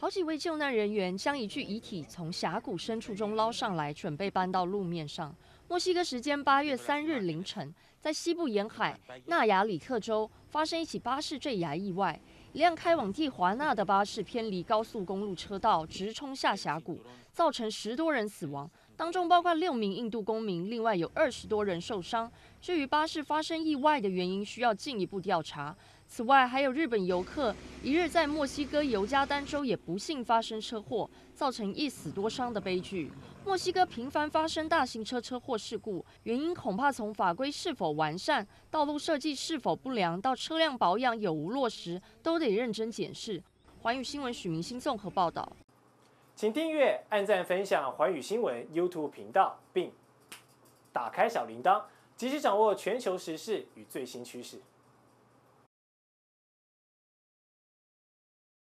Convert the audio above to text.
好几位救难人员将一具遗体从峡谷深处中捞上来，准备搬到路面上。墨西哥时间8月3日凌晨，在西部沿海纳亚里克州发生一起巴士坠崖意外。 一辆开往蒂华纳的巴士偏离高速公路车道，直冲下峡谷，造成10多人死亡，当中包括6名印度公民，另外有20多人受伤。至于巴士发生意外的原因，需要进一步调查。此外，还有日本游客一日在墨西哥尤加丹州也不幸发生车祸，造成1死多伤的悲剧。墨西哥频繁发生大型车祸事故，原因恐怕从法规是否完善、道路设计是否不良到车辆保养有无落实，都得认真检视。环宇新闻许明星综合报道，请订阅、按赞、分享环宇新闻 YouTube 频道，并打开小铃铛，及时掌握全球时事与最新趋势。